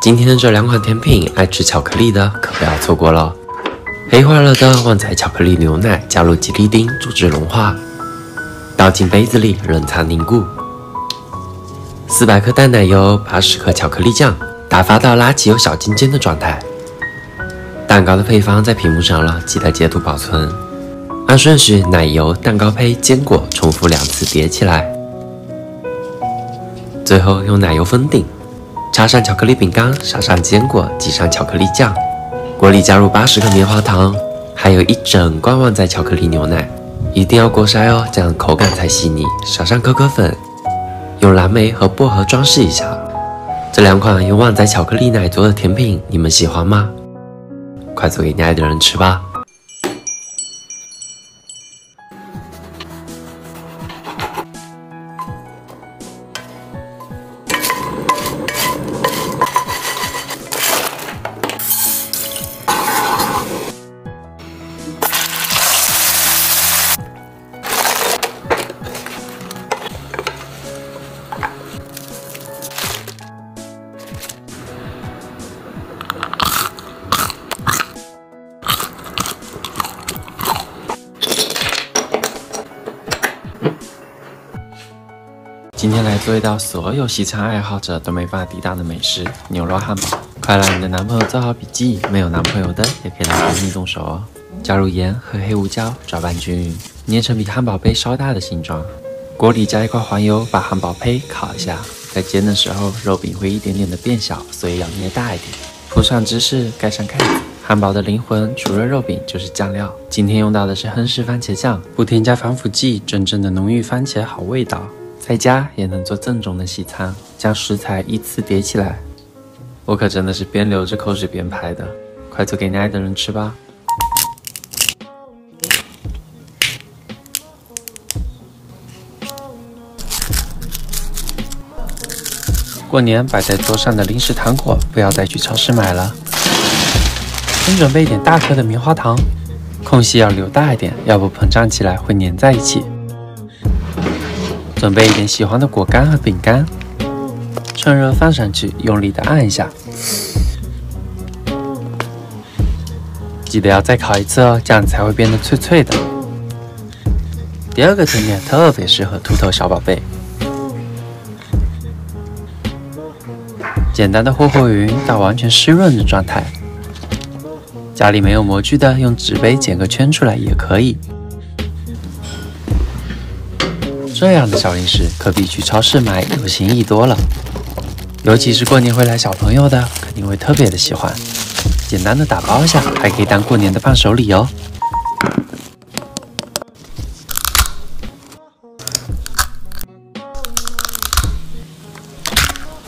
今天的这两款甜品，爱吃巧克力的可不要错过了。黑化了的旺仔巧克力牛奶加入吉利丁阻止融化，倒进杯子里冷藏凝固。400克淡奶油，80克巧克力酱，打发到拉起有小尖尖的状态。蛋糕的配方在屏幕上了，记得截图保存。按顺序，奶油、蛋糕胚、坚果重复2次叠起来，最后用奶油封顶。 插上巧克力饼干，撒上坚果，挤上巧克力酱，锅里加入80克棉花糖，还有1整罐旺仔巧克力牛奶，一定要过筛哦，这样口感才细腻。撒上可可粉，用蓝莓和薄荷装饰一下。这两款用旺仔巧克力奶做的甜品，你们喜欢吗？快做给你爱的人吃吧！ 今天来做一道所有西餐爱好者都没办法抵挡的美食——牛肉汉堡。快让你的男朋友做好笔记，没有男朋友的也可以来闺蜜动手哦。加入盐和黑胡椒，搅拌均匀，捏成比汉堡胚稍大的形状。锅里加1块黄油，把汉堡胚烤一下。在煎的时候，肉饼会一点点的变小，所以要捏大一点。铺上芝士，盖上盖子。汉堡的灵魂除了肉饼就是酱料，今天用到的是亨氏番茄酱，不添加防腐剂，真正的浓郁番茄好味道。 在家也能做正宗的西餐，将食材依次叠起来。我可真的是边流着口水边拍的，快做给你爱的人吃吧！过年摆在桌上的零食糖果，不要再去超市买了。先准备一点大颗的棉花糖，空隙要留大一点，要不膨胀起来会粘在一起。 准备一点喜欢的果干和饼干，趁热放上去，用力的按一下。记得要再烤一次哦，这样才会变得脆脆的。第二个甜点特别适合秃头小宝贝，简单的和和匀到完全湿润的状态。家里没有模具的，用纸杯剪个圈出来也可以。 这样的小零食可比去超市买有心意多了，尤其是过年会来小朋友的，肯定会特别的喜欢。简单的打包一下，还可以当过年的伴手礼哦。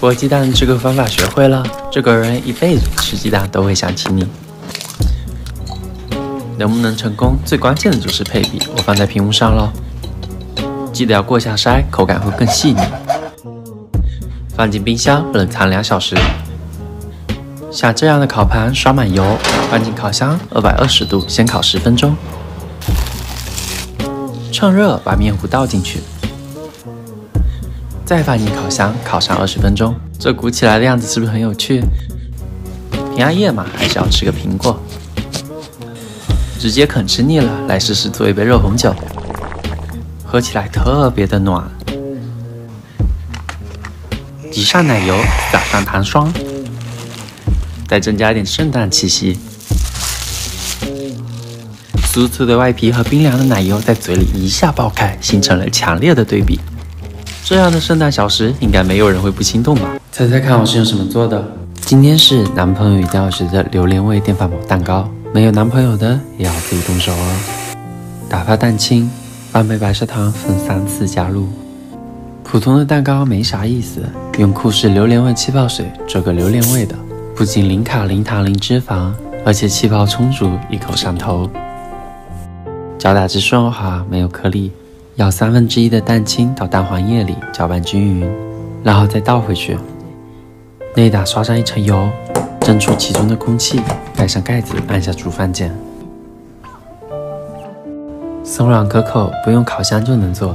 剥鸡蛋这个方法学会了，这个人一辈子吃鸡蛋都会想起你。能不能成功，最关键的就是配比，我放在屏幕上咯。 记得要过下筛，口感会更细腻。放进冰箱冷藏2小时。像这样的烤盘刷满油，放进烤箱220度，先烤10分钟。趁热把面糊倒进去，再放进烤箱烤上20分钟。这鼓起来的样子是不是很有趣？平安夜嘛，还是要吃个苹果。直接啃吃腻了，来试试做一杯热红酒。 喝起来特别的暖，挤上奶油，撒上糖霜，再增加一点圣诞气息。酥脆的外皮和冰凉的奶油在嘴里一下爆开，形成了强烈的对比。这样的圣诞小食，应该没有人会不心动吧？猜猜看我是用什么做的？今天是男朋友一定要学的榴莲味电饭煲蛋糕，没有男朋友的也要自己动手哦。打发蛋清。 半杯白砂糖分3次加入，普通的蛋糕没啥意思，用酷式榴莲味气泡水做个榴莲味的，不仅零卡零糖零脂肪，而且气泡充足，一口上头。搅打至顺滑，没有颗粒。舀1/3的蛋清到蛋黄液里，搅拌均匀，然后再倒回去，内胆刷上一层油，蒸出其中的空气，盖上盖子，按下煮饭键。松软可口，不用烤箱就能做。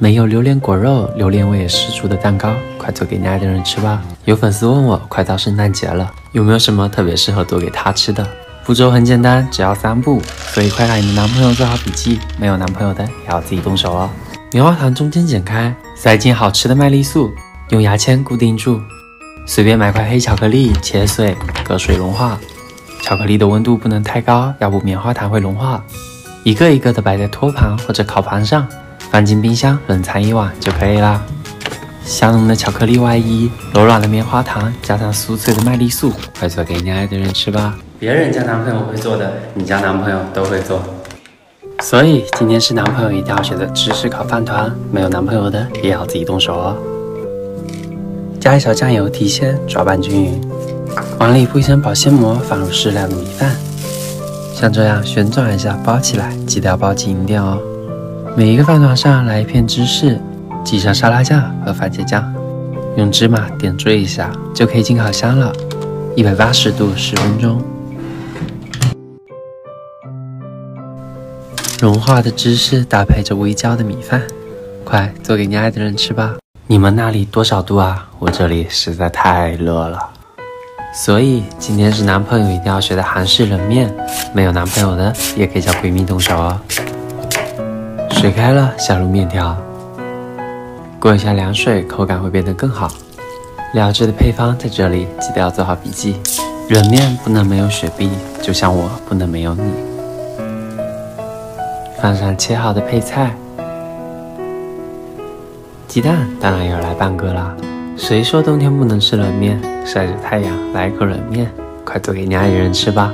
没有榴莲果肉、榴莲味十足的蛋糕，快做给你爱的人吃吧。有粉丝问我，快到圣诞节了，有没有什么特别适合做给他吃的？步骤很简单，只要3步，所以快让你的男朋友做好笔记。没有男朋友的也要自己动手哦。棉花糖中间剪开，塞进好吃的麦丽素，用牙签固定住。随便买块黑巧克力，切碎，隔水融化。巧克力的温度不能太高，要不棉花糖会融化。一个一个的摆在托盘或者烤盘上，放进冰箱冷藏1晚就可以啦。香浓的巧克力外衣，柔软的棉花糖，加上酥脆的麦丽素，快做给你爱的人吃吧。别人家男朋友会做的，你家男朋友都会做。所以今天是男朋友一定要学的芝士烤饭团，没有男朋友的也要自己动手哦。加一勺酱油提鲜，抓拌均匀。碗里铺一层保鲜膜，放入适量的米饭，像这样旋转一下包起来，记得要包均匀点哦。每一个饭团上来一片芝士，挤上沙拉酱和番茄酱，用芝麻点缀一下，就可以进烤箱了。180度10分钟。融化的芝士搭配着微焦的米饭，快做给你爱的人吃吧。你们那里多少度啊？我这里实在太热了。所以今天是男朋友一定要学的韩式冷面，没有男朋友的也可以叫闺蜜动手哦。水开了，下入面条，过一下凉水，口感会变得更好。料汁的配方在这里，记得要做好笔记。冷面不能没有雪碧，就像我不能没有你。放上切好的配菜，鸡蛋当然要来半个啦。谁说冬天不能吃冷面？晒着太阳来一口冷面，快做给你爱的人吃吧。